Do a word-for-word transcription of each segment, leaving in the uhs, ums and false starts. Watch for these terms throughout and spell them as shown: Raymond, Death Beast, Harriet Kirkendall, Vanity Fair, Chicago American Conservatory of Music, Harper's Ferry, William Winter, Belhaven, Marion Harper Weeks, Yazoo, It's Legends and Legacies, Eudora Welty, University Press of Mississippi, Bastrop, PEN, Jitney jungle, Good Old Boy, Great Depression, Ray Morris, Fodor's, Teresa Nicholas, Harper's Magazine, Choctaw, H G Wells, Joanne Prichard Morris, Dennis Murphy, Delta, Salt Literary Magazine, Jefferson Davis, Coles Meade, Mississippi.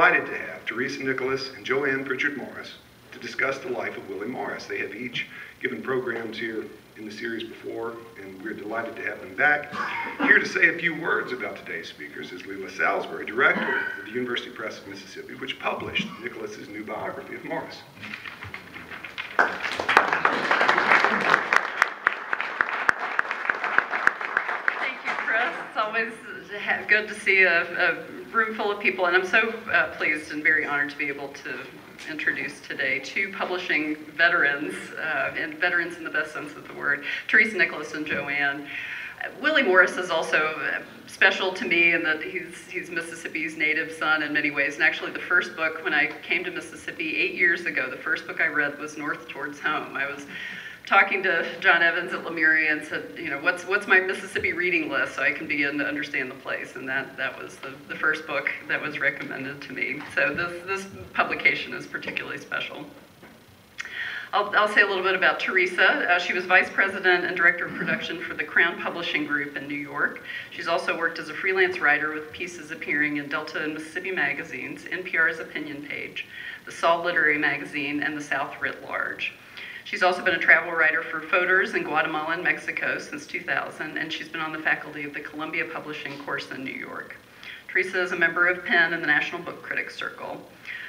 delighted to have Teresa Nicholas and Joanne Prichard Morris to discuss the life of Willie Morris. They have each given programs here in the series before, and we're delighted to have them back. Here to say a few words about today's speakers is Leila Salisbury, director of the University Press of Mississippi, which published Nicholas's new biography of Morris. Thank you, Chris. It's always good to see a, a room full of people, and I'm so uh, pleased and very honored to be able to introduce today two publishing veterans, uh, and veterans in the best sense of the word, Teresa Nicholas and Joanne. Uh, Willie Morris is also special to me in that he's, he's Mississippi's native son in many ways, and actually the first book when I came to Mississippi eight years ago, the first book I read was North Towards Home. I was talking to John Evans at Lemuria and said, you know, what's what's my Mississippi reading list so I can begin to understand the place, and that, that was the, the first book that was recommended to me. So this, this publication is particularly special. I'll, I'll say a little bit about Teresa. Uh, she was vice president and director of production for the Crown Publishing Group in New York. She's also worked as a freelance writer with pieces appearing in Delta and Mississippi magazines, N P R's Opinion Page, the Salt Literary Magazine, and the South Writ Large. She's also been a travel writer for Fodor's in Guatemala and Mexico since two thousand, and she's been on the faculty of the Columbia Publishing Course in New York. Teresa is a member of P E N and the National Book Critics Circle.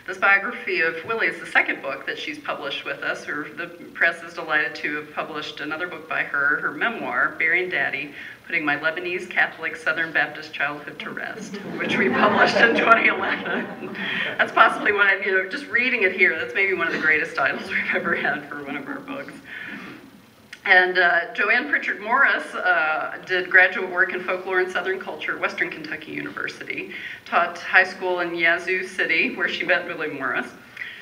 This biography of Willie is the second book that she's published with us. Her, the press is delighted to have published another book by her, her memoir, Burying Daddy, Putting My Lebanese Catholic Southern Baptist Childhood to Rest, which we published in twenty eleven. That's possibly one of, you know, just reading it here, that's maybe one of the greatest titles we've ever had for one of our books. And uh, Joanne Prichard Morris uh, did graduate work in folklore and Southern culture at Western Kentucky University, taught high school in Yazoo City, where she met Willie Morris.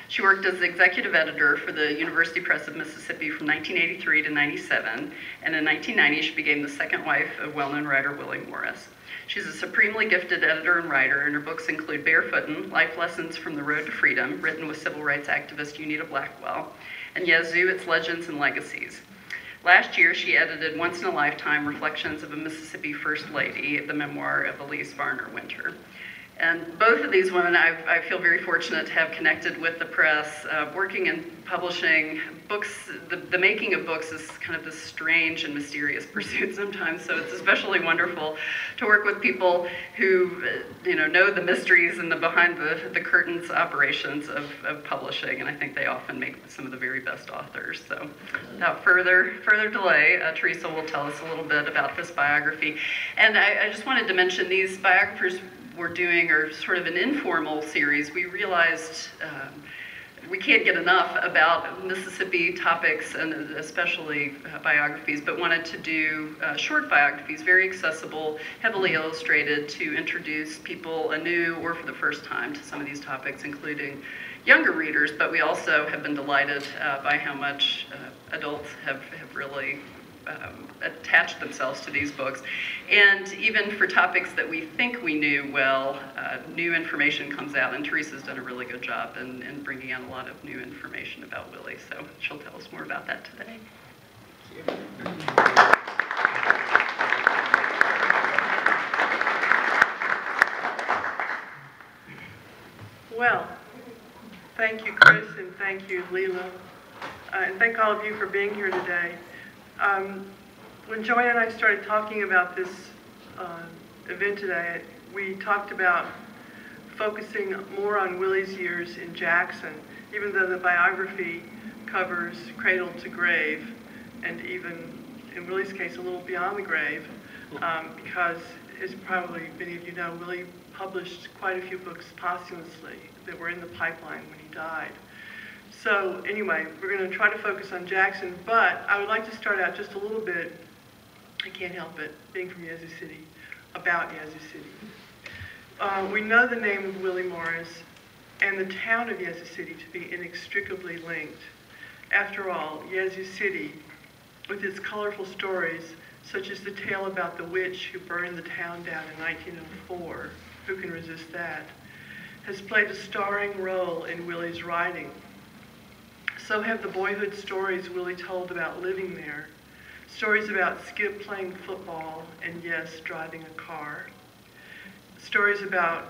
She worked as the executive editor for the University Press of Mississippi from nineteen eighty-three to ninety-seven, and in nineteen ninety she became the second wife of well-known writer Willie Morris. She's a supremely gifted editor and writer, and her books include Barefootin', Life Lessons from the Road to Freedom, written with civil rights activist Unita Blackwell, and Yazoo, It's Legends and Legacies. Last year, she edited Once in a Lifetime: Reflections of a Mississippi First Lady, the memoir of Elise Varner Winter. And both of these women, I've, I feel very fortunate to have connected with the press, uh, working in publishing books. The, the making of books is kind of this strange and mysterious pursuit sometimes, so it's especially wonderful to work with people who, you know, know the mysteries and the behind the, the curtains operations of, of publishing, and I think they often make some of the very best authors. So without further, further delay, uh, Teresa will tell us a little bit about this biography. And I, I just wanted to mention these biographers we're doing or sort of an informal series. We realized um, we can't get enough about Mississippi topics and especially uh, biographies, but wanted to do uh, short biographies, very accessible, heavily illustrated, to introduce people anew or for the first time to some of these topics, including younger readers, but we also have been delighted uh, by how much uh, adults have, have really Um, attached themselves to these books. And even for topics that we think we knew well, uh, new information comes out, and Teresa's done a really good job in, in bringing out a lot of new information about Willie, so she'll tell us more about that today. Thank you. Well, thank you, Chris, and thank you, Leila, uh, and thank all of you for being here today. Um, when Joanne and I started talking about this uh, event today, we talked about focusing more on Willie's years in Jackson, even though the biography covers cradle to grave, and even in Willie's case a little beyond the grave, um, because as probably many of you know, Willie published quite a few books posthumously that were in the pipeline when he died. So anyway, we're going to try to focus on Jackson, but I would like to start out just a little bit, I can't help it, being from Yazoo City, about Yazoo City. Uh, we know the name of Willie Morris and the town of Yazoo City to be inextricably linked. After all, Yazoo City, with its colorful stories, such as the tale about the witch who burned the town down in nineteen oh four, who can resist that, has played a starring role in Willie's writing. So have the boyhood stories Willie told about living there, stories about Skip playing football and, yes, driving a car, stories about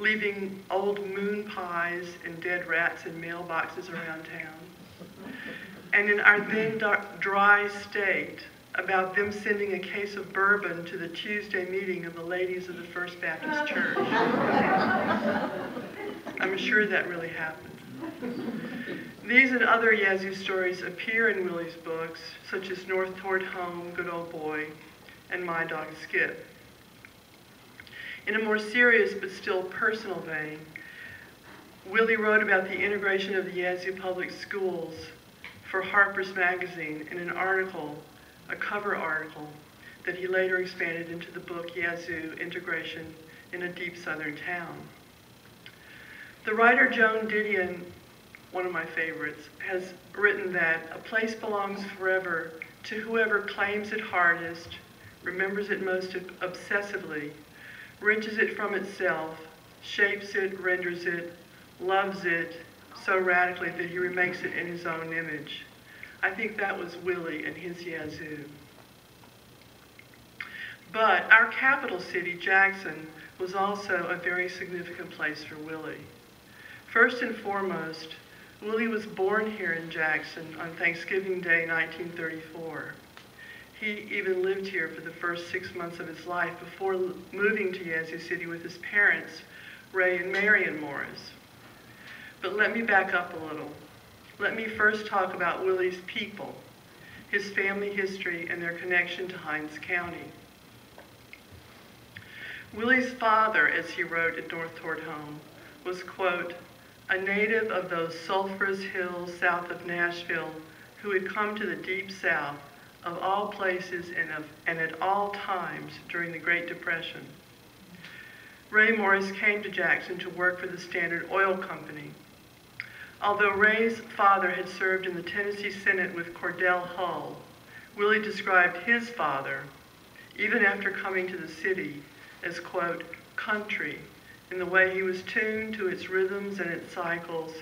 leaving old moon pies and dead rats in mailboxes around town. And in our then dry state, about them sending a case of bourbon to the Tuesday meeting of the ladies of the First Baptist Church. I'm sure that really happened. These and other Yazoo stories appear in Willie's books, such as North Toward Home, Good Old Boy, and My Dog Skip. In a more serious but still personal vein, Willie wrote about the integration of the Yazoo public schools for Harper's Magazine in an article, a cover article, that he later expanded into the book Yazoo: Integration in a Deep Southern Town. The writer Joan Didion, one of my favorites, has written that a place belongs forever to whoever claims it hardest, remembers it most obsessively, wrenches it from itself, shapes it, renders it, loves it so radically that he remakes it in his own image. I think that was Willie and his Yazoo. But our capital city, Jackson, was also a very significant place for Willie. First and foremost, Willie was born here in Jackson on Thanksgiving Day, nineteen thirty-four. He even lived here for the first six months of his life before moving to Yazoo City with his parents, Ray and Marion Morris. But let me back up a little. Let me first talk about Willie's people, his family history, and their connection to Hinds County. Willie's father, as he wrote at North Toward Home, was, quote, a native of those sulfurous hills south of Nashville who had come to the deep south of all places and, of, and at all times during the Great Depression. Ray Morris came to Jackson to work for the Standard Oil Company. Although Ray's father had served in the Tennessee Senate with Cordell Hull, Willie described his father, even after coming to the city, as, quote, country, in the way he was tuned to its rhythms and its cycles.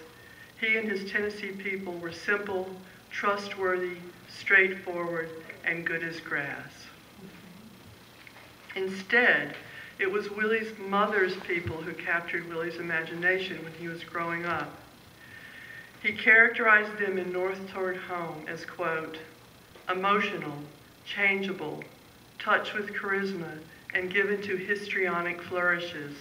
He and his Tennessee people were simple, trustworthy, straightforward, and good as grass. Instead, it was Willie's mother's people who captured Willie's imagination when he was growing up. He characterized them in North Toward Home as, quote, emotional, changeable, touched with charisma, and given to histrionic flourishes.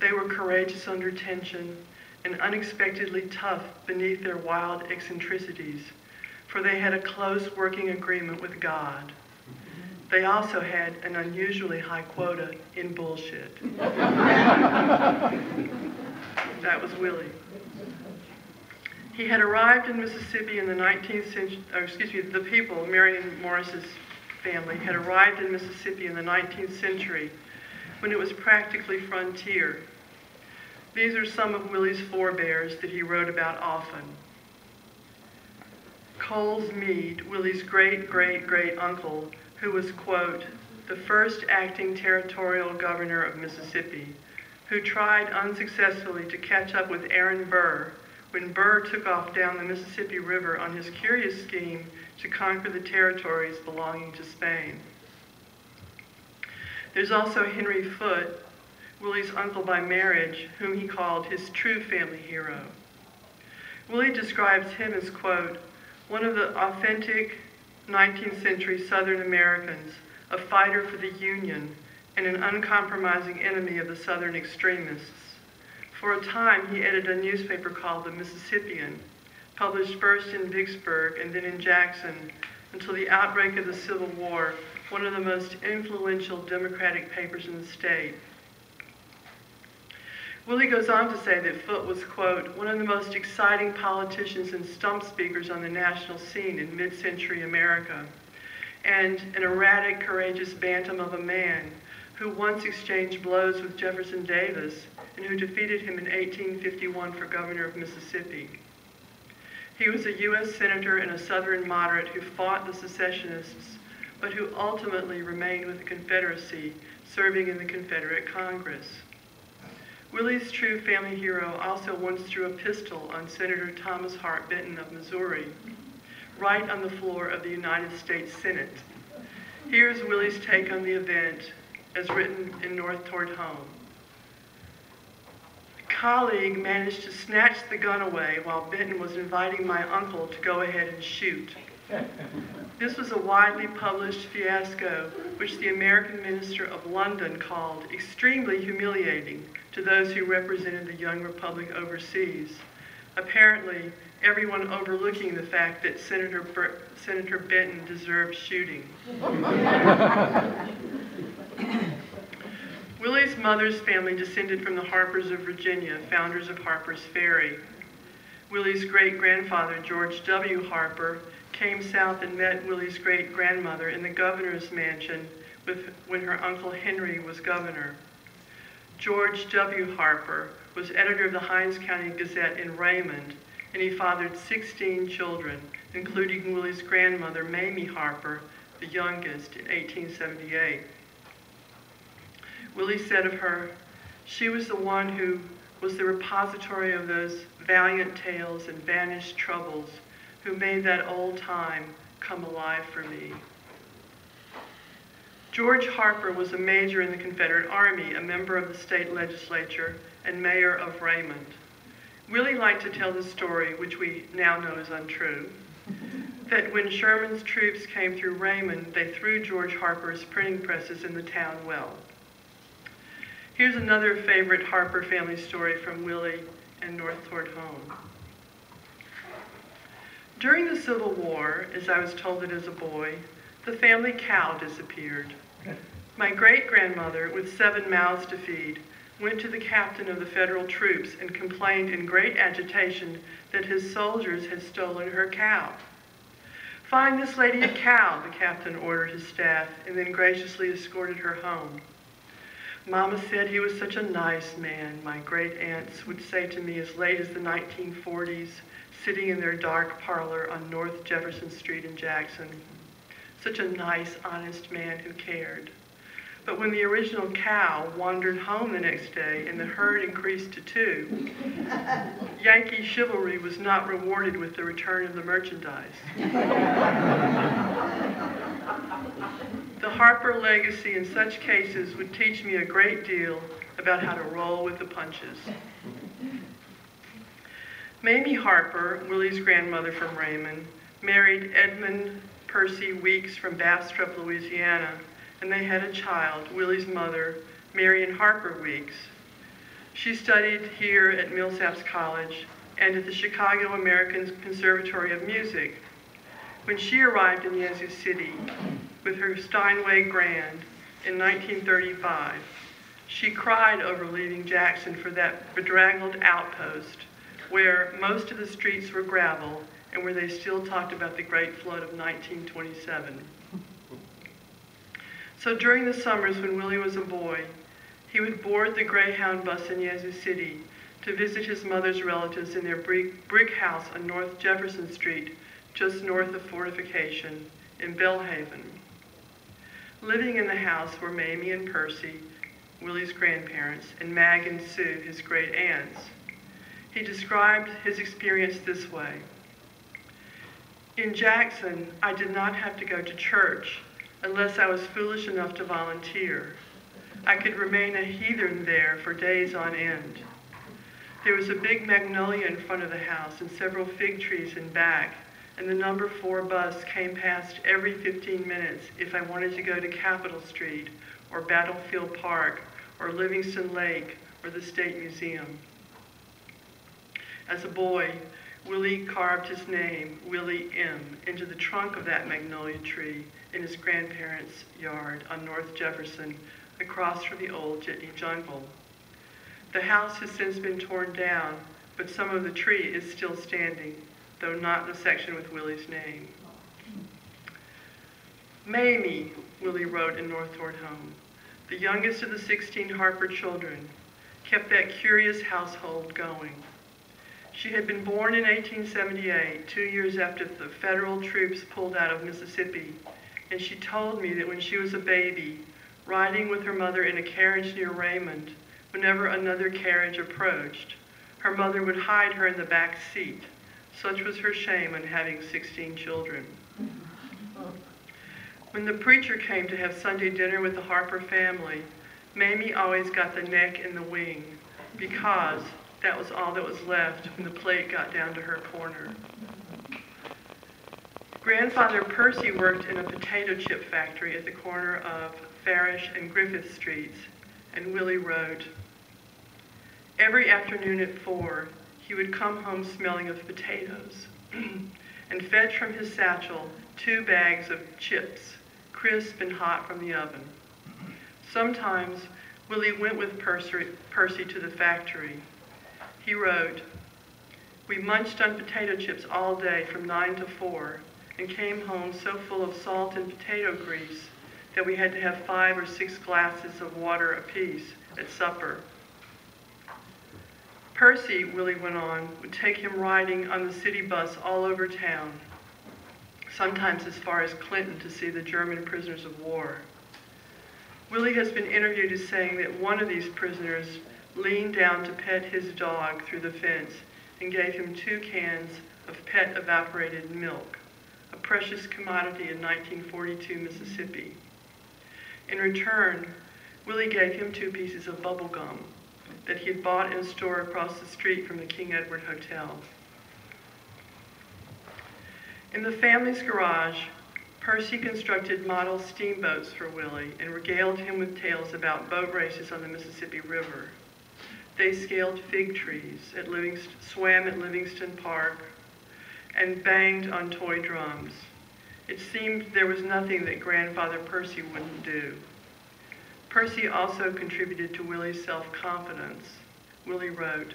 They were courageous under tension and unexpectedly tough beneath their wild eccentricities, for they had a close working agreement with God. They also had an unusually high quota in bullshit. That was Willie. He had arrived in Mississippi in the nineteenth century, or excuse me, the people, Marion Morris's family, had arrived in Mississippi in the nineteenth century when it was practically frontier. These are some of Willie's forebears that he wrote about often. Coles Meade, Willie's great-great-great-uncle, who was, quote, the first acting territorial governor of Mississippi, who tried unsuccessfully to catch up with Aaron Burr, when Burr took off down the Mississippi River on his curious scheme to conquer the territories belonging to Spain. There's also Henry Foote, Willie's uncle by marriage, whom he called his true family hero. Willie describes him as, quote, one of the authentic nineteenth century Southern Americans, a fighter for the Union, and an uncompromising enemy of the Southern extremists. For a time, he edited a newspaper called The Mississippian, published first in Vicksburg and then in Jackson, until the outbreak of the Civil War, one of the most influential Democratic papers in the state. Willie goes on to say that Foote was, quote, one of the most exciting politicians and stump speakers on the national scene in mid-century America, and an erratic, courageous bantam of a man who once exchanged blows with Jefferson Davis and who defeated him in eighteen fifty-one for governor of Mississippi. He was a U S senator and a Southern moderate who fought the secessionists, but who ultimately remained with the Confederacy, serving in the Confederate Congress. Willie's true family hero also once threw a pistol on Senator Thomas Hart Benton of Missouri, right on the floor of the United States Senate. Here's Willie's take on the event, as written in North Toward Home. colleague managed to snatch the gun away while Benton was inviting my uncle to go ahead and shoot. This was a widely published fiasco, which the American Minister of London called extremely humiliating to those who represented the young republic overseas. Apparently, everyone overlooking the fact that Senator, Ber Senator Benton deserved shooting. Willie's mother's family descended from the Harpers of Virginia, founders of Harper's Ferry. Willie's great-grandfather, George W. Harper, came south and met Willie's great-grandmother in the governor's mansion with, when her uncle Henry was governor. George W. Harper was editor of the Hinds County Gazette in Raymond, and he fathered sixteen children, including Willie's grandmother, Mamie Harper, the youngest, in eighteen seventy-eight. Willie said of her, "She was the one who was the repository of those valiant tales and vanished troubles, who made that old time come alive for me." George Harper was a major in the Confederate Army, a member of the state legislature, and mayor of Raymond. Willie liked to tell the story, which we now know is untrue, that when Sherman's troops came through Raymond, they threw George Harper's printing presses in the town well. Here's another favorite Harper family story from Willie and North Toward Home. During the Civil War, as I was told it as a boy, the family cow disappeared. My great-grandmother, with seven mouths to feed, went to the captain of the federal troops and complained in great agitation that his soldiers had stolen her cow. "Find this lady a cow," the captain ordered his staff, and then graciously escorted her home. "Mama said he was such a nice man," my great aunts would say to me as late as the nineteen forties, sitting in their dark parlor on North Jefferson Street in Jackson. "Such a nice, honest man who cared." But when the original cow wandered home the next day and the herd increased to two, Yankee chivalry was not rewarded with the return of the merchandise. The Harper legacy in such cases would teach me a great deal about how to roll with the punches. Mamie Harper, Willie's grandmother from Raymond, married Edmund Percy Weeks from Bastrop, Louisiana, and they had a child, Willie's mother, Marion Harper Weeks. She studied here at Millsaps College and at the Chicago American Conservatory of Music. When she arrived in Yazoo City with her Steinway Grand in nineteen thirty-five, she cried over leaving Jackson for that bedraggled outpost where most of the streets were gravel and where they still talked about the Great Flood of nineteen twenty-seven. So during the summers when Willie was a boy, he would board the Greyhound bus in Yazoo City to visit his mother's relatives in their brick house on North Jefferson Street, just north of fortification, in Belhaven. Living in the house were Mamie and Percy, Willie's grandparents, and Mag and Sue, his great aunts. He described his experience this way. "In Jackson, I did not have to go to church unless I was foolish enough to volunteer. I could remain a heathen there for days on end. There was a big magnolia in front of the house and several fig trees in back, and the number four bus came past every fifteen minutes if I wanted to go to Capitol Street or Battlefield Park or Livingston Lake or the State Museum." As a boy, Willie carved his name, Willie M., into the trunk of that magnolia tree in his grandparents' yard on North Jefferson, across from the old Jitney jungle. The house has since been torn down, but some of the tree is still standing, though not the section with Willie's name. "Mamie," Willie wrote in North Toward Home, the youngest of the sixteen Harper children, kept that curious household going. She had been born in eighteen seventy-eight, two years after the federal troops pulled out of Mississippi, and she told me that when she was a baby, riding with her mother in a carriage near Raymond, whenever another carriage approached, her mother would hide her in the back seat. Such was her shame in having sixteen children. When the preacher came to have Sunday dinner with the Harper family, Mamie always got the neck and the wing because That was all that was left when the plate got down to her corner. Grandfather Percy worked in a potato chip factory at the corner of Farish and Griffith Streets, and Willie wrote, every afternoon at four, he would come home smelling of potatoes and fetch from his satchel two bags of chips, crisp and hot from the oven. Sometimes Willie went with Percy to the factory. He wrote, we munched on potato chips all day from nine to four and came home so full of salt and potato grease that we had to have five or six glasses of water apiece at supper. Percy, Willie went on, would take him riding on the city bus all over town, sometimes as far as Clinton to see the German prisoners of war. Willie has been interviewed as saying that one of these prisoners leaned down to pet his dog through the fence and gave him two cans of pet evaporated milk, a precious commodity in nineteen forty-two Mississippi. In return, Willie gave him two pieces of bubble gum that he had bought in a store across the street from the King Edward Hotel. In the family's garage, Percy constructed model steamboats for Willie and regaled him with tales about boat races on the Mississippi River. They scaled fig trees, at Livingston, swam at Livingston Park, and banged on toy drums. It seemed there was nothing that Grandfather Percy wouldn't do. Percy also contributed to Willie's self-confidence. Willie wrote,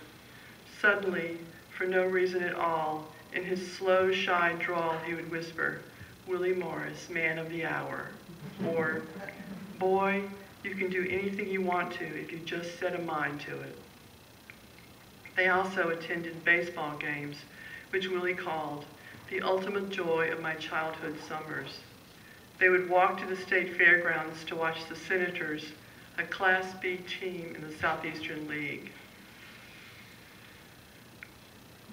suddenly, for no reason at all, in his slow, shy drawl, he would whisper, Willie Morris, man of the hour, or, boy, you can do anything you want to if you just set a mind to it. They also attended baseball games, which Willie called the ultimate joy of my childhood summers. They would walk to the state fairgrounds to watch the Senators, a Class B team in the Southeastern League.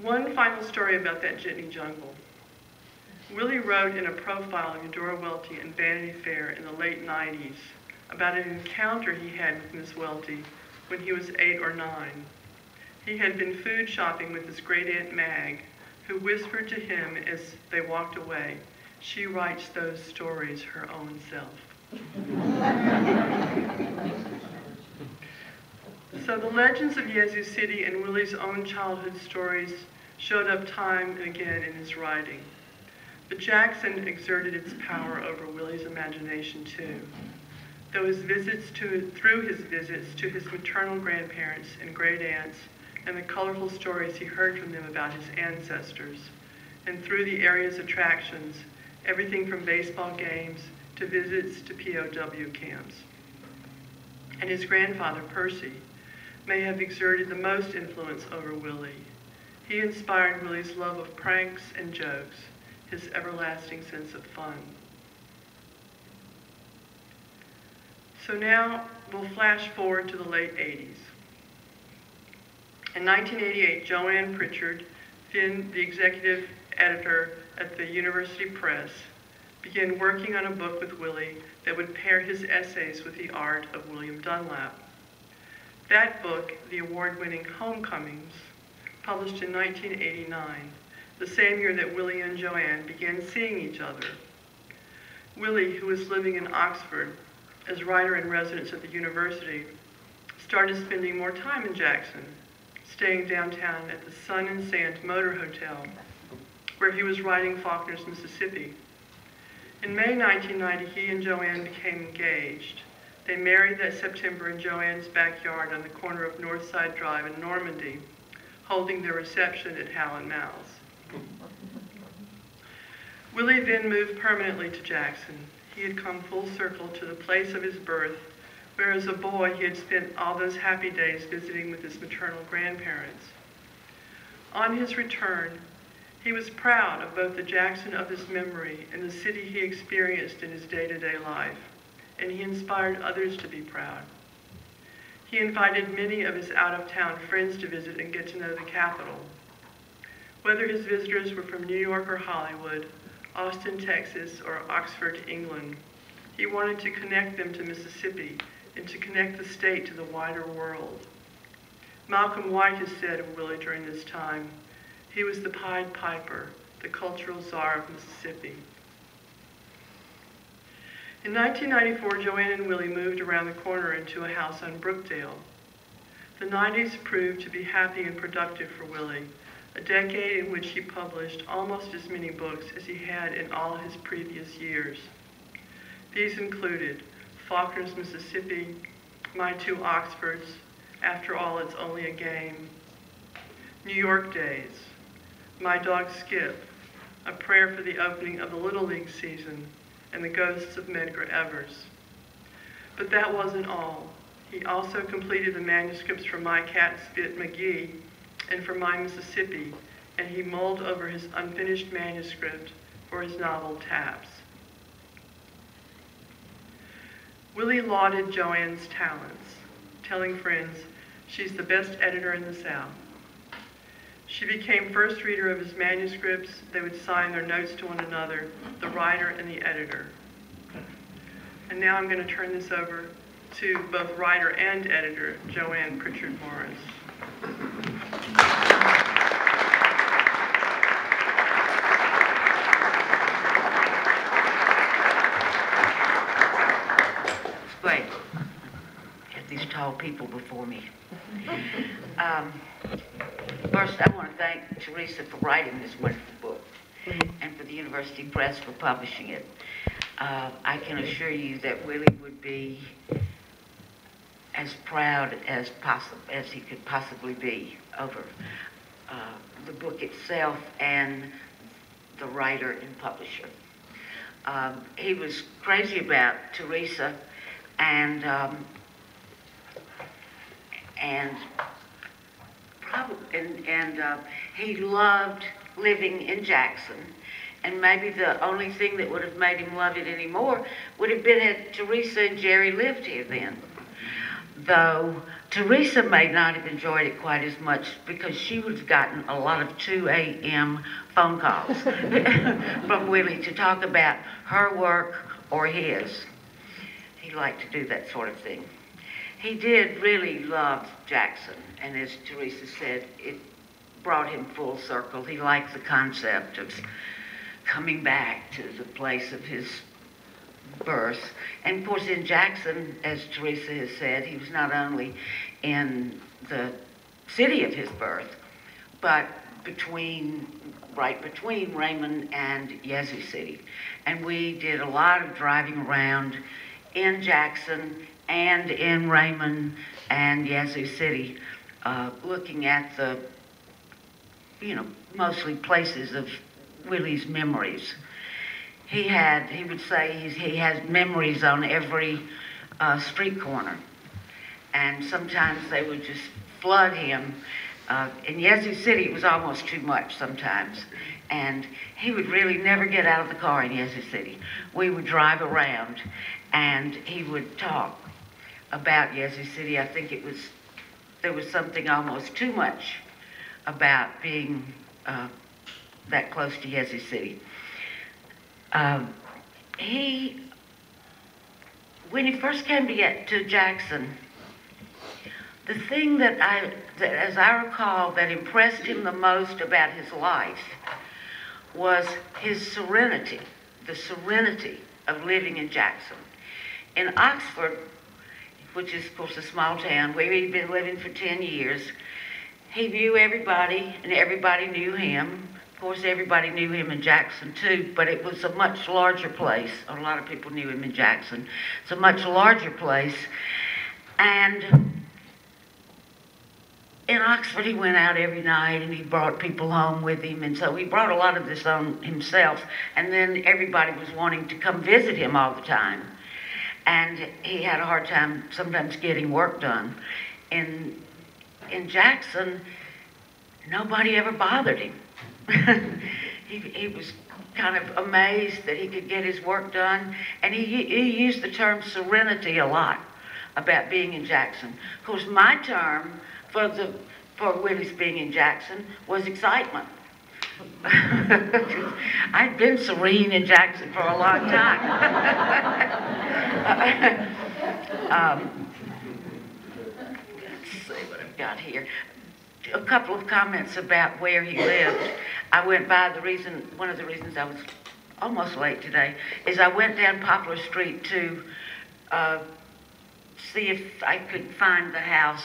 One final story about that Jitney jungle. Willie wrote in a profile of Eudora Welty in Vanity Fair in the late nineties about an encounter he had with Miss Welty when he was eight or nine. He had been food shopping with his great aunt Mag, who whispered to him as they walked away, she writes those stories her own self. So the legends of Yazoo City and Willie's own childhood stories showed up time and again in his writing. But Jackson exerted its power over Willie's imagination too. Though his visits to, through his visits to his maternal grandparents and great aunts and the colorful stories he heard from them about his ancestors, and through the area's attractions, everything from baseball games to visits to P O W camps. And his grandfather, Percy, may have exerted the most influence over Willie. He inspired Willie's love of pranks and jokes, his everlasting sense of fun. So now we'll flash forward to the late eighties. In nineteen eighty-eight, Joanne Prichard, Finn, the executive editor at the University Press, began working on a book with Willie that would pair his essays with the art of William Dunlap. That book, the award-winning Homecomings, published in nineteen eighty-nine, the same year that Willie and Joanne began seeing each other. Willie, who was living in Oxford as writer-in-residence at the university, started spending more time in Jackson, staying downtown at the Sun and Sand Motor Hotel, where he was writing Faulkner's Mississippi. In May nineteen ninety, he and Joanne became engaged. They married that September in Joanne's backyard on the corner of Northside Drive in Normandy, holding their reception at Hal and Mal's. Willie then moved permanently to Jackson. He had come full circle to the place of his birth, where as a boy he had spent all those happy days visiting with his maternal grandparents. On his return, he was proud of both the Jackson of his memory and the city he experienced in his day-to-day life, and he inspired others to be proud. He invited many of his out-of-town friends to visit and get to know the capital. Whether his visitors were from New York or Hollywood, Austin, Texas, or Oxford, England, he wanted to connect them to Mississippi and to connect the state to the wider world. Malcolm White has said of Willie during this time, he was the Pied Piper, the cultural czar of Mississippi. In nineteen ninety-four, Joanne and Willie moved around the corner into a house on Brookdale. The nineties proved to be happy and productive for Willie, a decade in which he published almost as many books as he had in all his previous years. These included Faulkner's Mississippi, My Two Oxfords, After All It's Only a Game, New York Days, My Dog Skip, A Prayer for the Opening of the Little League Season, and The Ghosts of Medgar Evers. But that wasn't all. He also completed the manuscripts for My Cat Spit McGee and for My Mississippi, and he mulled over his unfinished manuscript for his novel Taps. Willie lauded Joanne's talents, telling friends, she's the best editor in the South. She became first reader of his manuscripts. They would sign their notes to one another, the writer and the editor. And now I'm going to turn this over to both writer and editor, Joanne Prichard Morris. Wait, get these tall people before me. Um, First, I want to thank Teresa for writing this wonderful book and for the University Press for publishing it. Uh, I can assure you that Willie would be as proud as possible as he could possibly be over uh, the book itself and the writer and publisher. Um, he was crazy about Teresa, and um, and. and, and uh, he loved living in Jackson, and maybe the only thing that would have made him love it anymore would have been if Teresa and Jerry lived here then. Though Teresa may not have enjoyed it quite as much because she would have gotten a lot of two A M phone calls from Willie to talk about her work or his. He liked to do that sort of thing. He did really love Jackson, and as Teresa said, it brought him full circle. He liked the concept of coming back to the place of his birth. And of course, in Jackson, as Teresa has said, he was not only in the city of his birth, but between, right between Raymond and Yazoo City. And we did a lot of driving around in Jackson and in Raymond and Yazoo City, uh, looking at the, you know, mostly places of Willie's memories. He had, he would say he's, he has memories on every uh, street corner. And sometimes they would just flood him. Uh, in Yazoo City, it was almost too much sometimes. And he would really never get out of the car in Yazoo City. We would drive around and he would talk about Yazoo City. I think it was, there was something almost too much about being uh, that close to Yazoo City. Um, he, when he first came to get to Jackson, the thing that I, that, as I recall, that impressed him the most about his life was his serenity, the serenity of living in Jackson. In Oxford, which is, of course, a small town where he'd been living for ten years. He knew everybody, and everybody knew him. Of course, everybody knew him in Jackson, too, but it was a much larger place. A lot of people knew him in Jackson. It's a much larger place. And in Oxford, he went out every night, and he brought people home with him, and so he brought a lot of this on himself, and then everybody was wanting to come visit him all the time. And he had a hard time sometimes getting work done. In, in Jackson, nobody ever bothered him. he, he was kind of amazed that he could get his work done. And he, he used the term serenity a lot about being in Jackson. Of course, my term for, the, for Willie's being in Jackson was excitement. I'd been serene in Jackson for a long time. um, let's see what I'm got here. A couple of comments about where he lived. I went by the reason, one of the reasons I was almost late today, is I went down Poplar Street to uh, see if I could find the house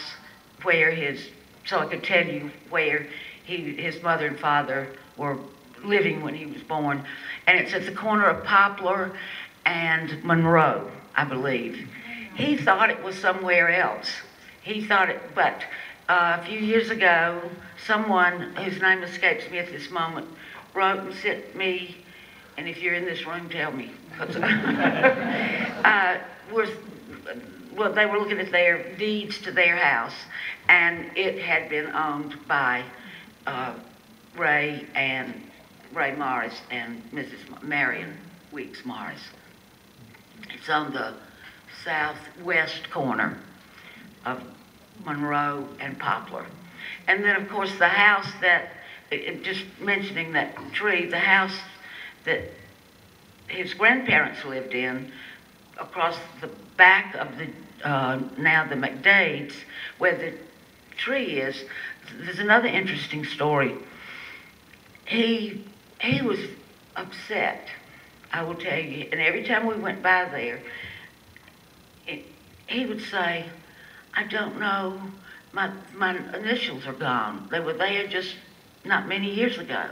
where his, so I could tell you where he, his mother and father were living when he was born. And it's at the corner of Poplar and Monroe, I believe. He thought it was somewhere else. He thought it, but uh, a few years ago, someone whose name escapes me at this moment wrote and sent me, and if you're in this room, tell me. uh, was, well, they were looking at their deeds to their house, and it had been owned by uh, Ray and Ray Morris and Missus Marion Weeks Morris. It's on the southwest corner of Monroe and Poplar. And then, of course, the house that, just mentioning that tree, the house that his grandparents lived in across the back of the, uh, now the McDades, where the tree is, there's another interesting story. He, he was upset, I will tell you, and every time we went by there, it, he would say, I don't know, my, my initials are gone. They were there just not many years ago.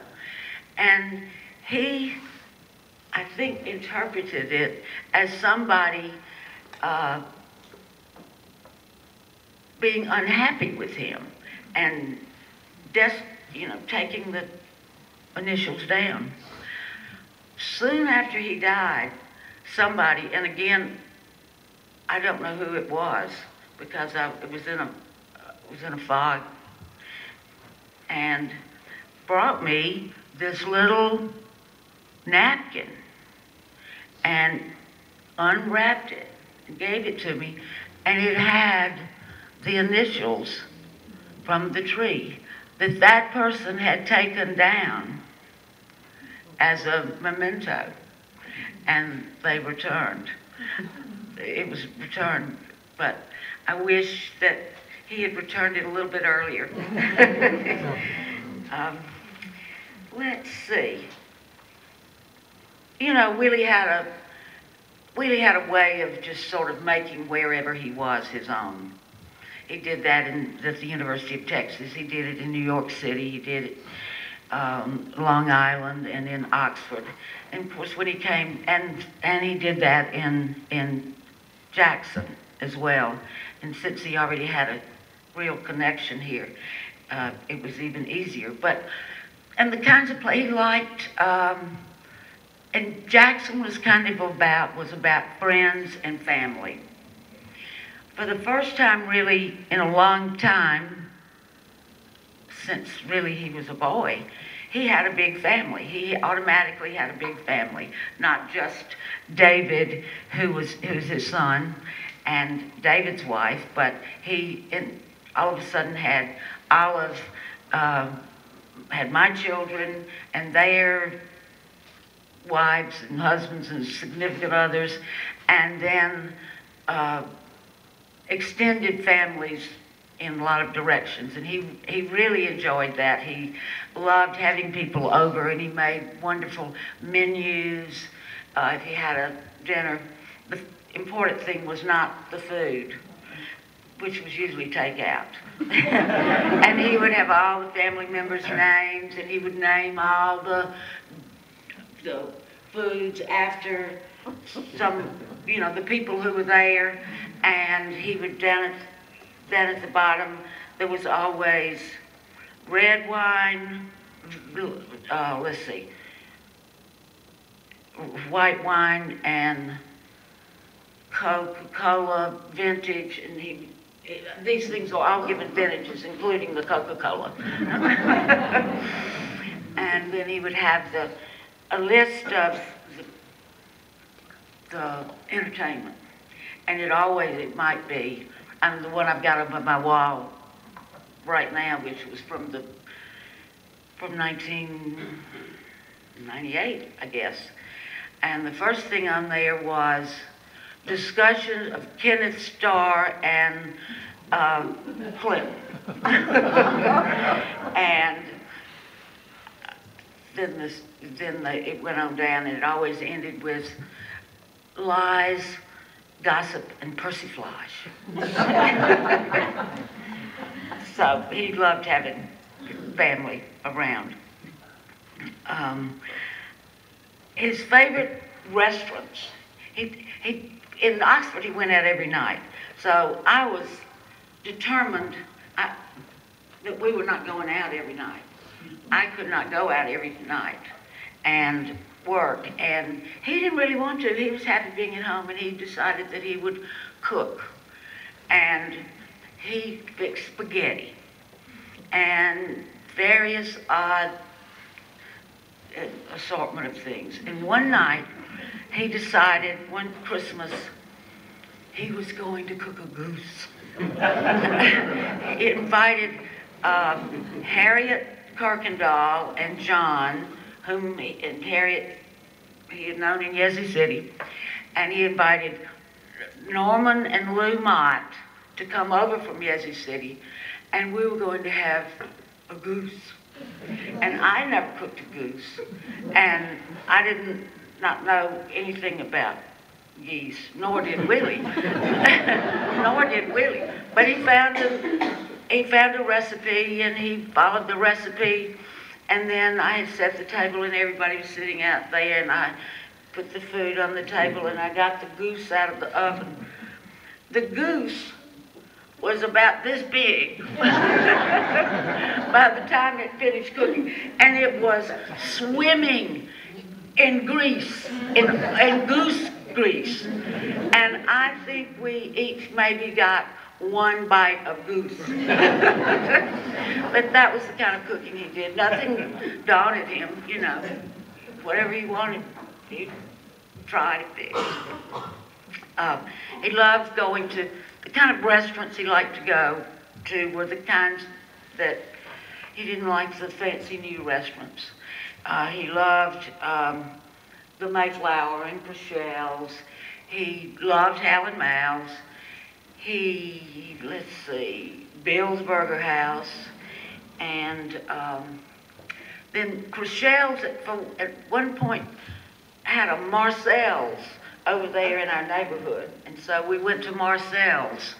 And he, I think, interpreted it as somebody uh, being unhappy with him and just, you know, taking the initials down. Soon after he died, somebody, and again, I don't know who it was, because I, it was in a, it was in a fog, and brought me this little napkin and unwrapped it and gave it to me, and it had the initials from the tree that that person had taken down as a memento, and they returned. It was returned, but I wish that he had returned it a little bit earlier. um, let's see. You know, Willie had a Willie had a way of just sort of making wherever he was his own. He did that in, at the University of Texas. He did it in New York City. He did it um, Long Island and in Oxford. And of course, when he came, and and he did that in in Jackson as well. And since he already had a real connection here, uh, it was even easier. But, and the kinds of play he liked, um, and Jackson was kind of about, was about friends and family. For the first time really in a long time, since really he was a boy, he had a big family. He automatically had a big family, not just David, who was who's his son, and David's wife, but he in, all of a sudden had Olive, uh, had my children and their wives and husbands and significant others, and then uh, extended families in a lot of directions. And he, he really enjoyed that. He loved having people over, and he made wonderful menus. Uh, if he had a dinner, the important thing was not the food, which was usually takeout. And he would have all the family members' names, and he would name all the the foods after some, you know, the people who were there. And he would, down at, down at the bottom, there was always red wine, uh, let's see, white wine and Coca-Cola, vintage, and he, he, these things were all given vintages, including the Coca-Cola. And then he would have the, a list of the, the entertainment. And it always, it might be, and the one I've got up on my wall right now, which was from the, from nineteen ninety-eight, I guess. And the first thing on there was discussion of Kenneth Starr and um, flip. And then this, then the, it went on down, and it always ended with lies, gossip, and persiflage. So he loved having family around. Um, his favorite restaurants. He he in Oxford he went out every night. So I was determined I, that we were not going out every night. I could not go out every night and work. And he didn't really want to. He was happy being at home, and he decided that he would cook. And he fixed spaghetti and various odd assortment of things. And one night, he decided, one Christmas, he was going to cook a goose. He invited um, Harriet Kirkendall and John, whom he, and Harriet he had known in Yazoo City, and he invited Norman and Lou Mott to come over from Yazoo City, and we were going to have a goose. And I never cooked a goose, and I didn't not know anything about geese, nor did Willie, nor did Willie. But he found a, he found a recipe, and he followed the recipe. And then I had set the table, and everybody was sitting out there, and I put the food on the table, and I got the goose out of the oven. The goose was about this big by the time it finished cooking, and it was swimming in grease, in, in goose grease. And I think we each maybe got one bite of goose. But that was the kind of cooking he did. Nothing daunted him, you know. Whatever he wanted, he tried to fix. Um, he loved going to the kind of restaurants he liked to go to were the kinds that he didn't like, the fancy new restaurants. Uh, he loved um, the Mayflower and Purcell's. He loved Howlin' Mouth's. He, let's see, Bill's Burger House. And um, then Purcell's at, at one point had a Marcel's over there in our neighborhood. And so we went to Marcel's.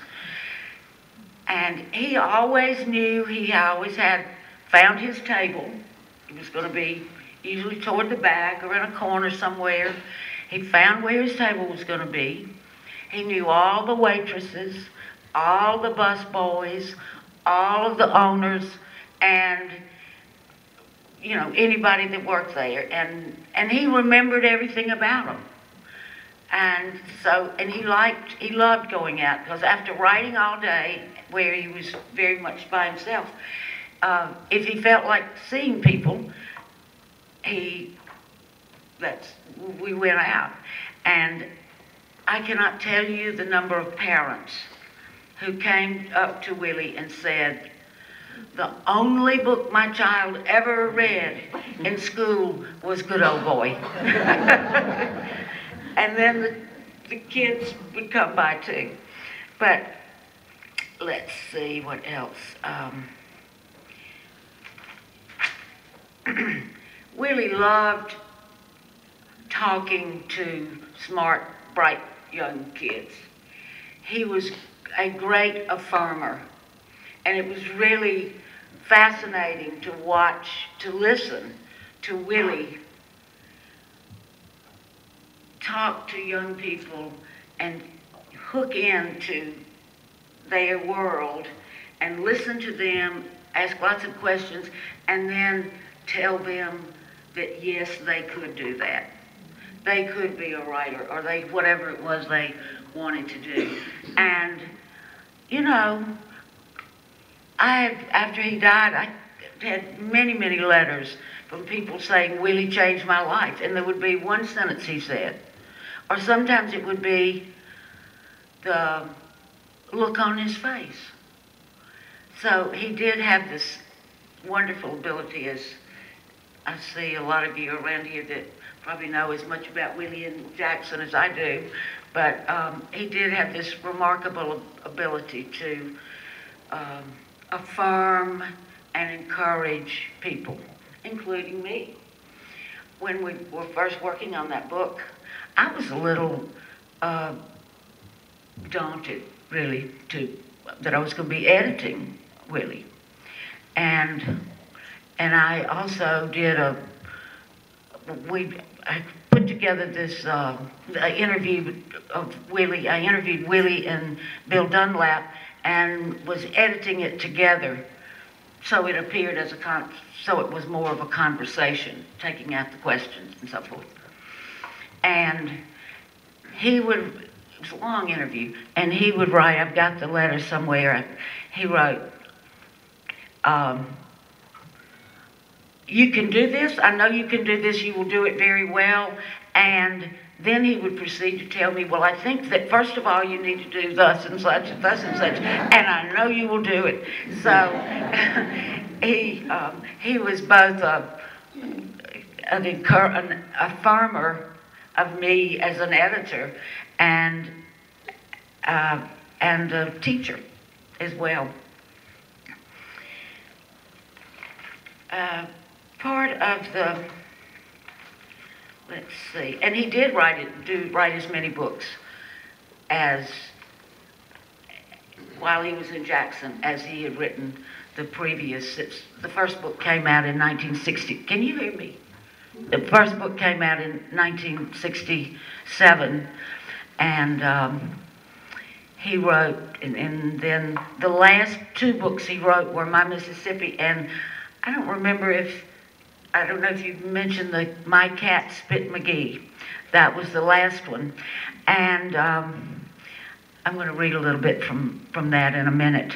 And he always knew, he always had found his table. It was going to be usually toward the back or in a corner somewhere. He found where his table was going to be. He knew all the waitresses, all the busboys, all of the owners, and, you know, anybody that worked there. And, and he remembered everything about them. And so, and he liked, he loved going out, because after writing all day, where he was very much by himself, uh, if he felt like seeing people, he, that's, we went out. And I cannot tell you the number of parents who came up to Willie and said, the only book my child ever read in school was Good Old Boy. And then the, the kids would come by too. But let's see what else. Um, Willie loved talking to smart, bright young kids. He was a great affirmer. And it was really fascinating to watch, to listen to Willie talk to young people and hook into their world and listen to them, ask lots of questions, and then tell them that yes, they could do that. They could be a writer, or they, whatever it was they wanted to do. And, you know, I had, after he died, I had many, many letters from people saying, Willie changed my life. And there would be one sentence he said. Or sometimes it would be the look on his face. So he did have this wonderful ability, as I see a lot of you around here that probably know as much about Willie and Jackson as I do, but um, he did have this remarkable ability to um, affirm and encourage people, including me. When we were first working on that book, I was a little uh, daunted, really, to that I was going to be editing Willie, and and I also did a we I put together this uh, interview of Willie. I interviewed Willie and Bill Dunlap and was editing it together, so it appeared as a con so it was more of a conversation, taking out the questions and so forth. And he would. It was a long interview, and he would write, I've got the letter somewhere, he wrote, um, you can do this, I know you can do this, you will do it very well, and then he would proceed to tell me, well, I think that first of all you need to do thus and such and thus and such, and I know you will do it. So he, um, he was both a, an, incur an affirmer of me as an editor, and uh, and a teacher as well. Uh, part of the, let's see, and he did write it, do write as many books as while he was in Jackson as he had written the previous. It's, the first book came out in nineteen sixty. Can you hear me? The first book came out in nineteen sixty-seven. And um, he wrote, and, and then the last two books he wrote were My Mississippi, and I don't remember if, I don't know if you've mentioned the My Cat Spit McGee. That was the last one. And um, I'm gonna read a little bit from, from that in a minute.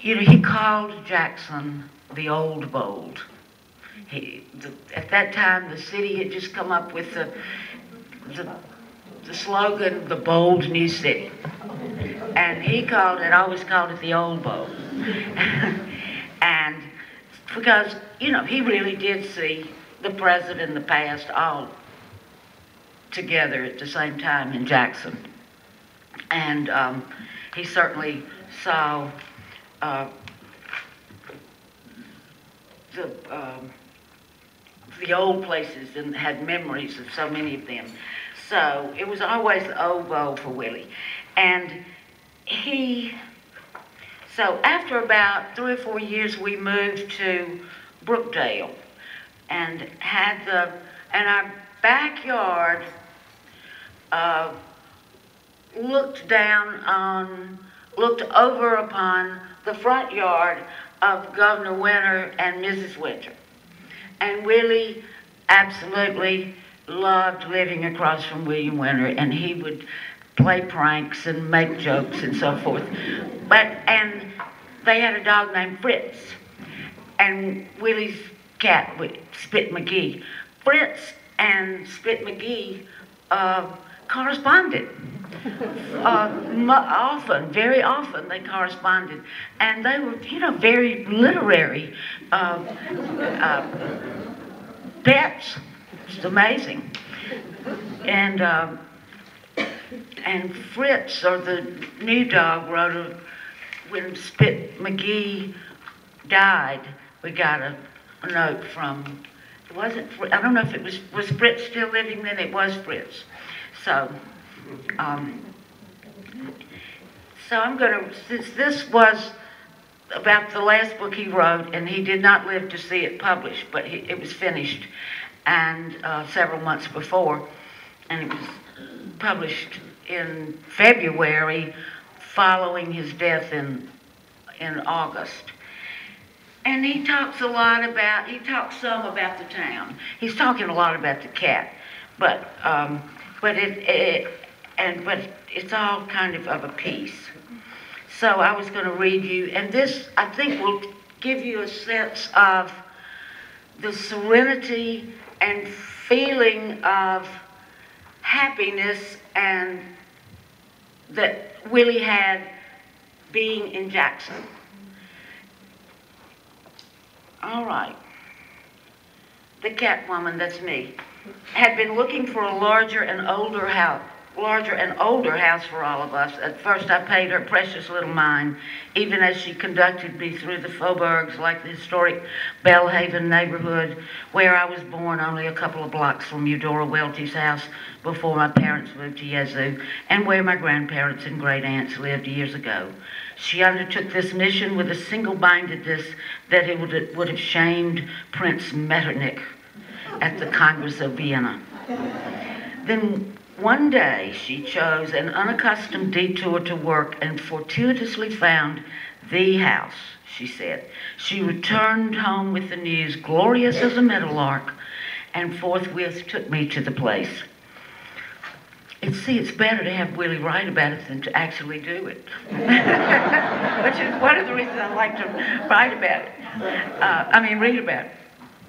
You know, he called Jackson the Old Bold. He, the, at that time, the city had just come up with the, the The slogan, the bold new city, and he called it, always called it the old bold, and because, you know, he really did see the present and the past all together at the same time in Jackson, and um, he certainly saw uh, the um, the old places and had memories of so many of them. So it was always the old bold for Willie. And he, so after about three or four years, we moved to Brookdale and had the, and our backyard uh, looked down on, looked over upon the front yard of Governor Winter and Missus Winter. And Willie absolutely loved living across from William Winter, and he would play pranks and make jokes and so forth. But, and they had a dog named Fritz, and Willie's cat, Spit McGee. Fritz and Spit McGee uh, corresponded. Uh, often, very often they corresponded. And they were, you know, very literary uh, uh, pets. It's amazing, and uh, and Fritz, or the new dog, wrote a, when Spit McGee died, we got a, a note from. It wasn't. I don't know if it was. Was Fritz still living then? It was Fritz. So, um, so I'm gonna. Since this was about the last book he wrote, and he did not live to see it published, but he, it was finished. And uh, several months before, and it was published in February following his death in in August. And he talks a lot about, he talks some about the town. He's talking a lot about the cat, but um, but it, it and but it's all kind of of a piece. So I was going to read you, and this I think will give you a sense of the serenity and feeling of happiness and that Willie had being in Jackson. All right. The cat woman, that's me, had been looking for a larger and older house, larger and older house for all of us. At first I paid her precious little mind, even as she conducted me through the faubourgs like the historic Belhaven neighborhood, where I was born only a couple of blocks from Eudora Welty's house before my parents moved to Yazoo, and where my grandparents and great-aunts lived years ago. She undertook this mission with a single-mindedness that it would, would have shamed Prince Metternich at the Congress of Vienna. Then one day she chose an unaccustomed detour to work and fortuitously found the house, she said. She returned home with the news, glorious as a meadowlark, and forthwith took me to the place. And see, it's better to have Willie write about it than to actually do it, which is one of the reasons I like to write about it. Uh, I mean, read about it.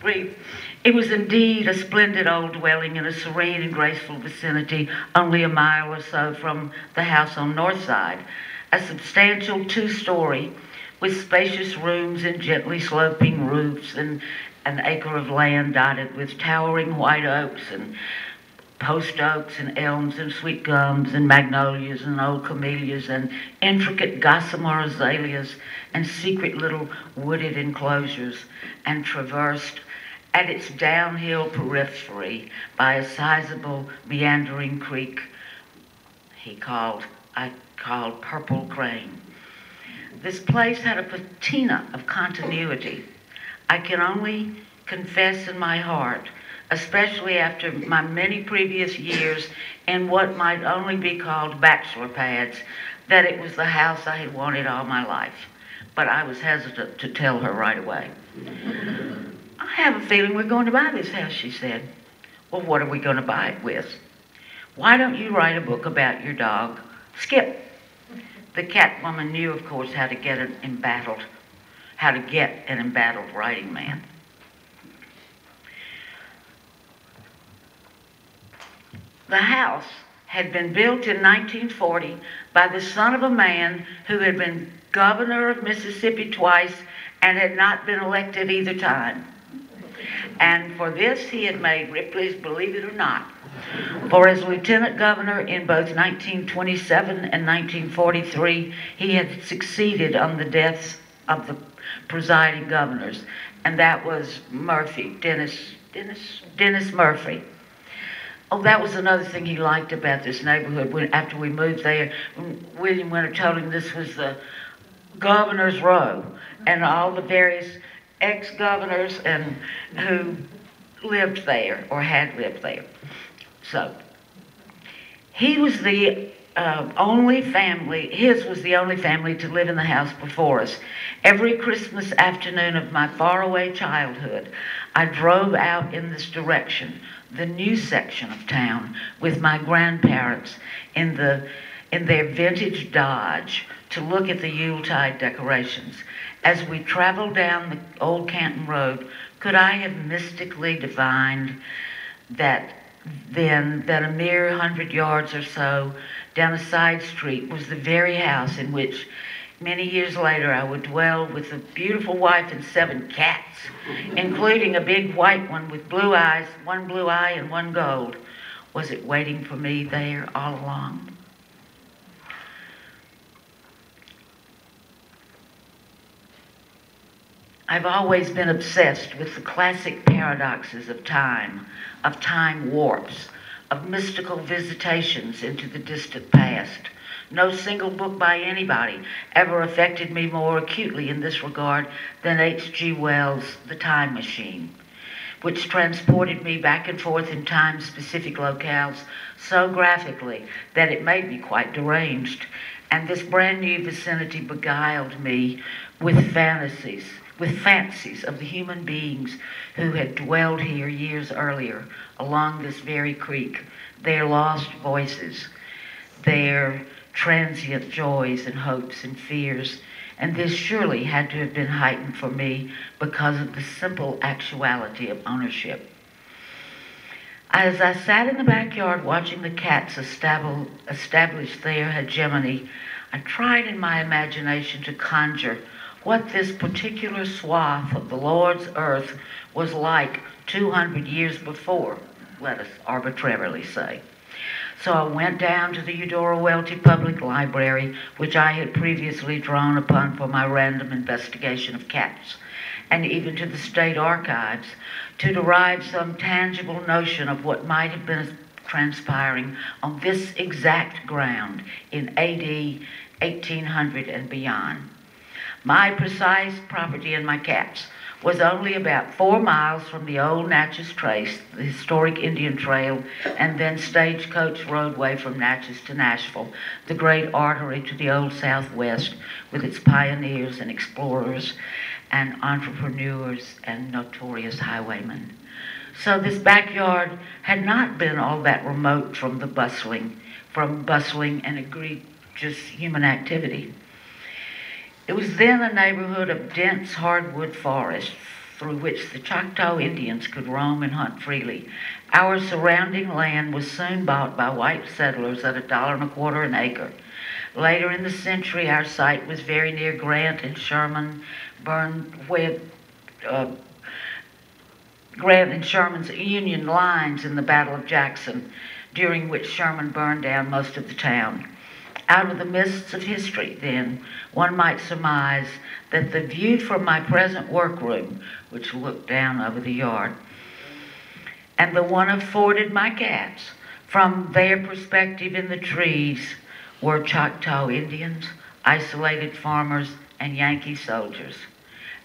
Read. It was indeed a splendid old dwelling in a serene and graceful vicinity, only a mile or so from the house on North Side. A substantial two-story with spacious rooms and gently sloping roofs and an acre of land dotted with towering white oaks and post oaks and elms and sweet gums and magnolias and old camellias and intricate gossamer azaleas and secret little wooded enclosures, and traversed at its downhill periphery by a sizable meandering creek he called, I called Purple Crane. This place had a patina of continuity. I can only confess in my heart, especially after my many previous years in what might only be called bachelor pads, that it was the house I had wanted all my life. But I was hesitant to tell her right away. I have a feeling we're going to buy this house, she said. Well, what are we going to buy it with? Why don't you write a book about your dog, Skip? The cat woman knew, of course, how to get an embattled, how to get an embattled writing man. The house had been built in nineteen forty by the son of a man who had been governor of Mississippi twice and had not been elected either time. And for this he had made Ripley's Believe It or Not. For as lieutenant governor in both nineteen twenty-seven and nineteen forty-three, he had succeeded on the deaths of the presiding governors, and that was Murphy, Dennis, Dennis, Dennis Murphy. Oh, that was another thing he liked about this neighborhood. When, after we moved there, William Winter told him this was the Governor's Row, and all the various ex-governors and who lived there or had lived there. So he was the uh, only family. His was the only family to live in the house before us. Every Christmas afternoon of my faraway childhood, I drove out in this direction, the new section of town, with my grandparents in the in their vintage Dodge to look at the Yuletide decorations. As we traveled down the old Canton Road, could I have mystically divined that then that a mere hundred yards or so down a side street was the very house in which many years later I would dwell with a beautiful wife and seven cats, including a big white one with blue eyes, one blue eye and one gold. Was it waiting for me there all along? I've always been obsessed with the classic paradoxes of time, of time warps, of mystical visitations into the distant past. No single book by anybody ever affected me more acutely in this regard than H G Wells' The Time Machine, which transported me back and forth in time-specific locales so graphically that it made me quite deranged. And this brand new vicinity beguiled me with fantasies, with fancies of the human beings who had dwelled here years earlier along this very creek, their lost voices, their transient joys and hopes and fears, and this surely had to have been heightened for me because of the simple actuality of ownership. As I sat in the backyard watching the cats establish their hegemony, I tried in my imagination to conjure what this particular swath of the Lord's earth was like two hundred years before, let us arbitrarily say. So I went down to the Eudora Welty Public Library, which I had previously drawn upon for my random investigation of cats, and even to the state archives, to derive some tangible notion of what might have been transpiring on this exact ground in A D eighteen hundred and beyond. My precise property and my cats was only about four miles from the old Natchez Trace, the historic Indian Trail, and then Stagecoach Roadway from Natchez to Nashville, the great artery to the old Southwest with its pioneers and explorers and entrepreneurs and notorious highwaymen. So this backyard had not been all that remote from the bustling, from bustling and egregious human activity. It was then a neighborhood of dense hardwood forests through which the Choctaw Indians could roam and hunt freely. Our surrounding land was soon bought by white settlers at a dollar and a quarter an acre. Later in the century, our site was very near Grant and Sherman, Burn, where, uh, Grant and Sherman's Union lines in the Battle of Jackson, during which Sherman burned down most of the town. Out of the mists of history, then, one might surmise that the view from my present workroom, which looked down over the yard, and the one afforded my cats, from their perspective in the trees, were Choctaw Indians, isolated farmers, and Yankee soldiers.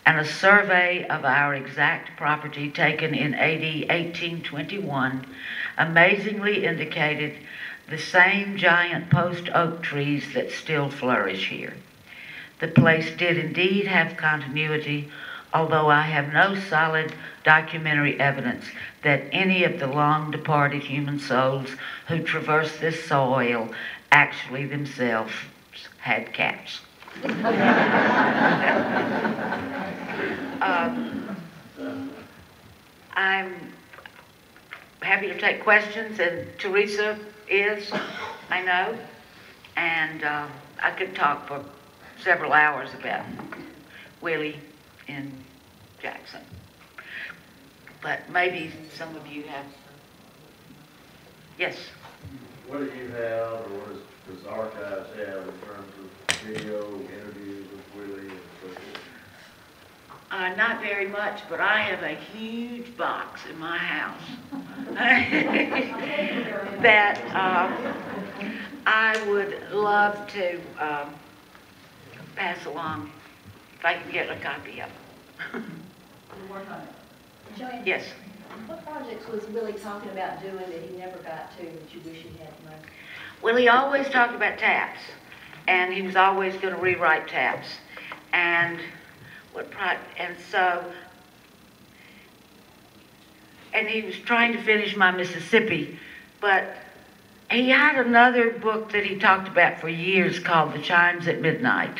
And a survey of our exact property taken in A D eighteen twenty-one amazingly indicated the same giant post oak trees that still flourish here. The place did indeed have continuity, although I have no solid documentary evidence that any of the long departed human souls who traversed this soil actually themselves had cats. um, I'm happy to take questions, and Teresa is, I know, and uh, I could talk for several hours about Willie in Jackson, but maybe some of you have. Yes? What do you have, or what does, does archives have in terms of video interviews with Willie and so forth? Uh, not very much, but I have a huge box in my house that um, I would love to um, pass along if I can get a copy of it. We'll work on it. Joanne, yes. What projects was Willie talking about doing that he never got to that you wish he had made? Willie always talked about taps, and he was always going to rewrite taps, and. What pro and so, and he was trying to finish My Mississippi, but he had another book that he talked about for years called The Chimes at Midnight,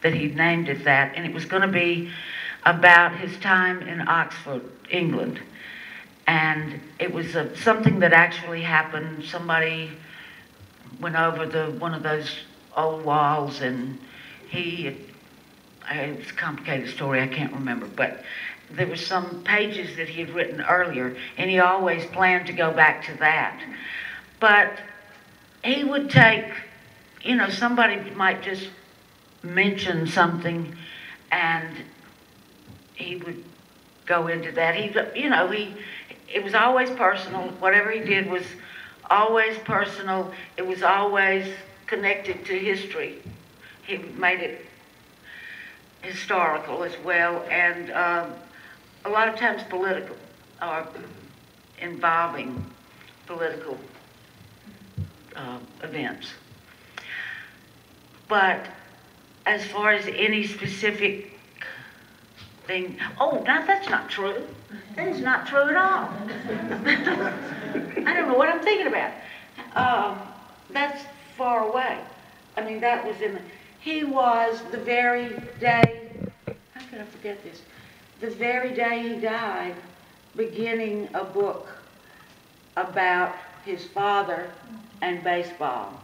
that he named it that, and it was going to be about his time in Oxford, England. And it was a, something that actually happened. Somebody went over the one of those old walls, and he... It's a complicated story, I can't remember, but there were some pages that he had written earlier, and he always planned to go back to that. But he would take, you know, somebody might just mention something, and he would go into that. He, you know, he, it was always personal. Whatever he did was always personal. It was always connected to history. He made it historical as well, and uh, a lot of times political, or involving political uh, events. But as far as any specific thing, oh, now that's not true. That is not true at all. I don't know what I'm thinking about. Uh, that's far away. I mean, that was in the... He was the very day, how can I forget this? The very day he died, beginning a book about his father and baseball.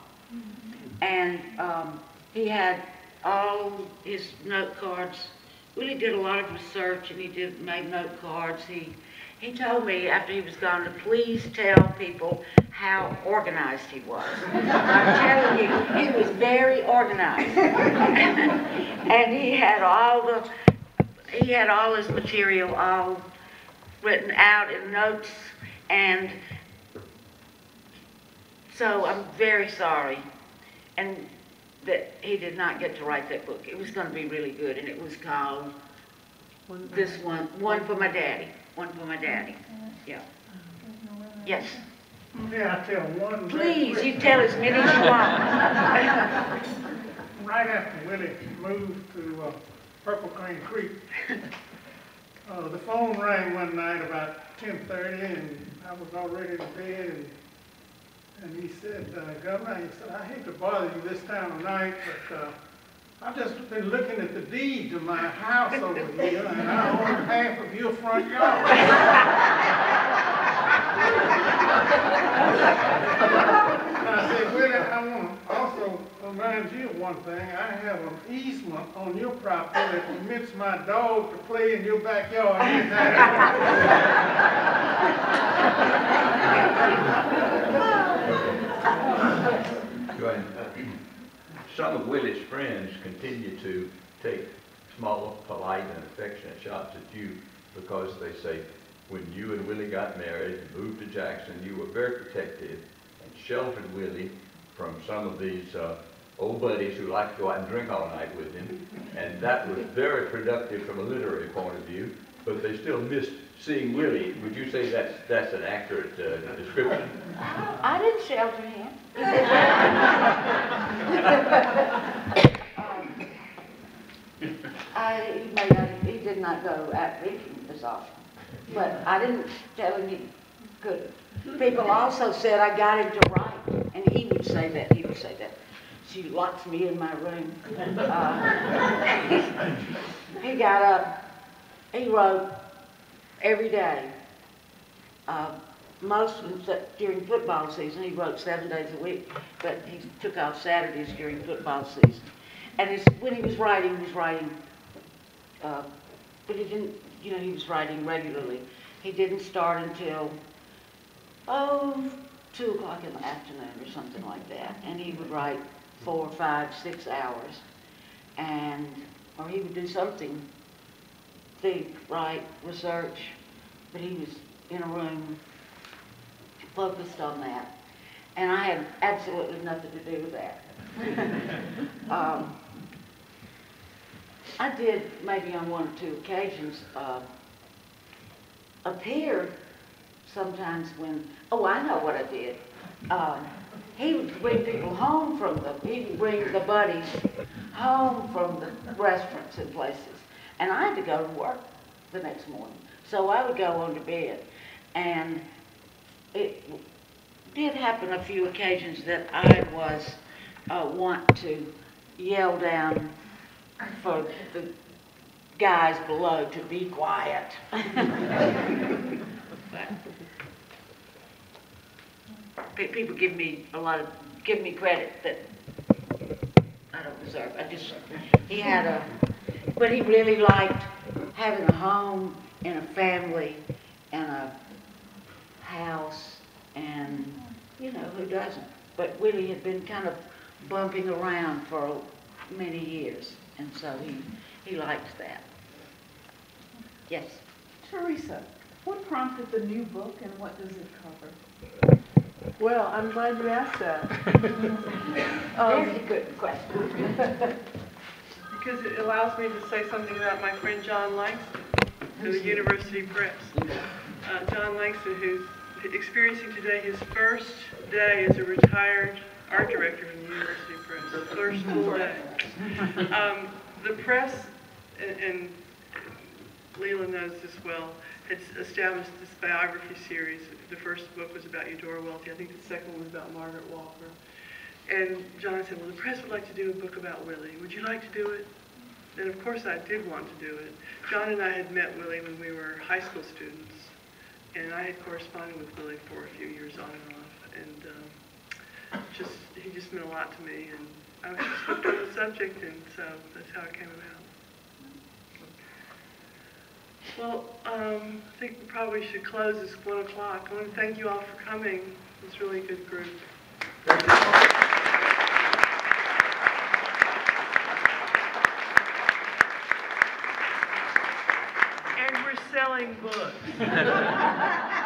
And um, he had all his note cards. Willie did a lot of research, and he did make note cards. He He told me after he was gone to please tell people how organized he was. I'm telling you, he was very organized. And he had all the, he had all his material all written out in notes, and so I'm very sorry and that he did not get to write that book. It was going to be really good, and it was called this one, One for My Daddy. One for my daddy. Yeah. Yes. May I tell one? Please, you tell as many as you want. Right after Willie moved to uh, Purple Cane Creek, uh, the phone rang one night about ten thirty, and I was already in bed. And, and he said, uh, Governor, he said, I hate to bother you this time of night, but. Uh, I've just been looking at the deed to my house over here, and I own half of your front yard. I said, Willie, I want to also remind you of one thing. I have an easement on your property that permits my dog to play in your backyard anytime. Go ahead. Some of Willie's friends continue to take small, polite, and affectionate shots at you because they say, when you and Willie got married and moved to Jackson, you were very protective and sheltered Willie from some of these uh, old buddies who like to go out and drink all night with him. And that was very productive from a literary point of view, but they still missed seeing Willie. Would you say that's, that's an accurate uh, description? I didn't shelter him. um, I, he, may not, he did not go out drinking as often, but I didn't tell him he couldn't. People also said I got him to write, and he would say that, he would say that. She locks me in my room. Uh, he got up, he wrote every day. Uh, Most of them, during football season, he wrote seven days a week, but he took off Saturdays during football season. And it's, when he was writing, he was writing, uh, but he didn't, you know, he was writing regularly. He didn't start until, oh, two o'clock in the afternoon or something like that. And he would write four, five, six hours, and, or he would do something, think, write, research, but he was in a room focused on that, and I had absolutely nothing to do with that. um, I did, maybe on one or two occasions, uh, appear sometimes when, oh, I know what I did. Uh, he would bring people home from the, he would bring the buddies home from the restaurants and places, and I had to go to work the next morning. So I would go on to bed, and it did happen a few occasions that I was uh, want to yell down for the guys below to be quiet. But people give me a lot of give me credit that I don't deserve. I just he had a, but he really liked having a home and a family and a house, and you know who doesn't. But Willie had been kind of bumping around for many years, and so he he liked that. Yes. Teresa, what prompted the new book, and what does it cover? Well, I'm glad you asked that. um, Very good question. Because it allows me to say something about my friend John Langston, who is University Press. Uh, John Langston, who's experiencing today his first day as a retired art director from the University Press, the first full day. Um, the press, and, and Leila knows this well, had established this biography series. The first book was about Eudora Welty. I think the second one was about Margaret Walker. And John said, well, the press would like to do a book about Willie. Would you like to do it? And of course I did want to do it. John and I had met Willie when we were high school students. And I had corresponded with Willie for a few years on and off, and um, just he just meant a lot to me, and I was just hooked on the subject, and so that's how it came about. Well, um, I think we probably should close. It's one o'clock. I want to thank you all for coming. It's a really good group. Thank you. And we're selling books.